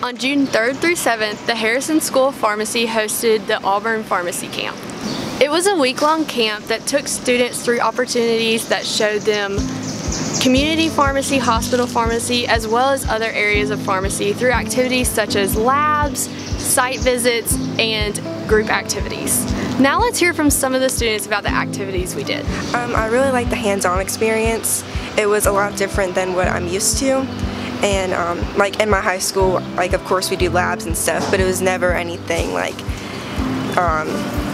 On June 3rd through 7th, the Harrison School of Pharmacy hosted the Auburn Pharmacy Camp. It was a week-long camp that took students through opportunities that showed them community pharmacy, hospital pharmacy, as well as other areas of pharmacy through activities such as labs, site visits, and group activities. Now let's hear from some of the students about the activities we did. I really liked the hands-on experience. It was a lot different than what I'm used to. And like in my high school, like of course we do labs and stuff, but it was never anything like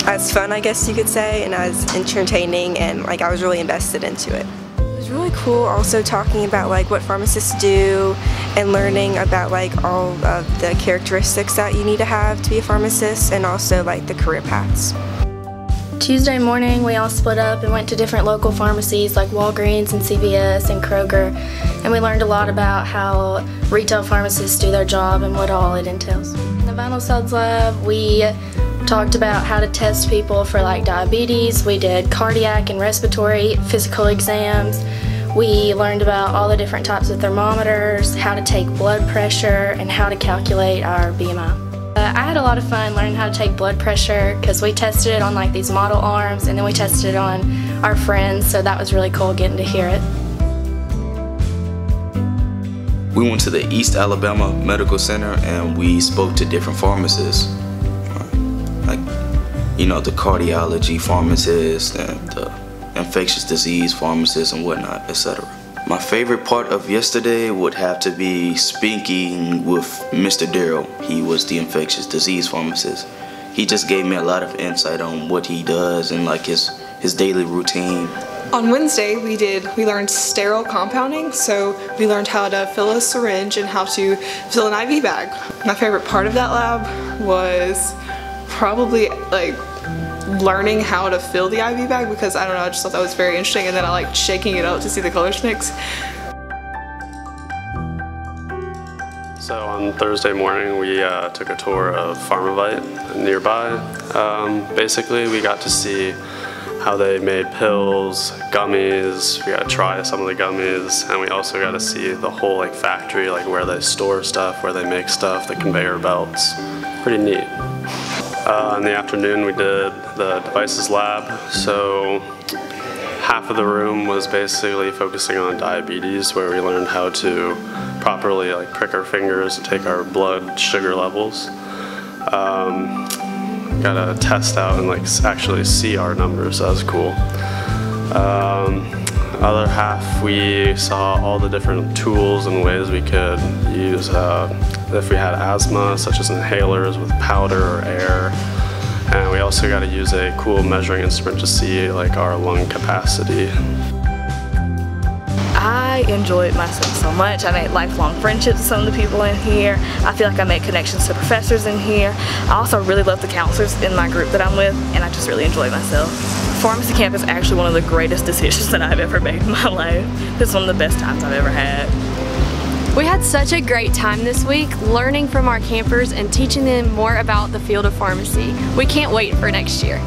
as fun, I guess you could say, and as entertaining, and like I was really invested into it. It was really cool also talking about like what pharmacists do and learning about like all of the characteristics that you need to have to be a pharmacist, and also like the career paths. Tuesday morning we all split up and went to different local pharmacies like Walgreens and CVS and Kroger, and we learned a lot about how retail pharmacists do their job and what all it entails. In the Vinyl Cells Lab we talked about how to test people for like diabetes, we did cardiac and respiratory physical exams, we learned about all the different types of thermometers, how to take blood pressure, and how to calculate our BMI. I had a lot of fun learning how to take blood pressure because we tested it on like these model arms, and then we tested it on our friends, so that was really cool getting to hear it. We went to the East Alabama Medical Center and we spoke to different pharmacists, like, you know, the cardiology pharmacist and the infectious disease pharmacist and whatnot, etc. My favorite part of yesterday would have to be speaking with Mr. Darrell. He was the infectious disease pharmacist. He just gave me a lot of insight on what he does and like his daily routine. On Wednesday we learned sterile compounding, so we learned how to fill a syringe and how to fill an IV bag. My favorite part of that lab was probably like learning how to fill the IV bag, because I don't know, I just thought that was very interesting, and then I liked shaking it up to see the colors mix. So on Thursday morning we took a tour of PharmaVite nearby. Basically we got to see how they made pills, gummies, we got to try some of the gummies, and we also got to see the whole like factory, like where they store stuff, where they make stuff, the conveyor belts. Pretty neat. In the afternoon we did the devices lab, so half of the room was basically focusing on diabetes, where we learned how to properly like prick our fingers and take our blood sugar levels. Gotta test out and like actually see our numbers, so that was cool. Other half we saw all the different tools and ways we could use if we had asthma, such as inhalers with powder or air, and we also got to use a cool measuring instrument to see like our lung capacity. I enjoyed myself so much. I made lifelong friendships with some of the people in here. I feel like I made connections to professors in here. I also really love the counselors in my group that I'm with, and I just really enjoy myself. Pharmacy camp is actually one of the greatest decisions that I've ever made in my life. It's one of the best times I've ever had. We had such a great time this week learning from our campers and teaching them more about the field of pharmacy. We can't wait for next year.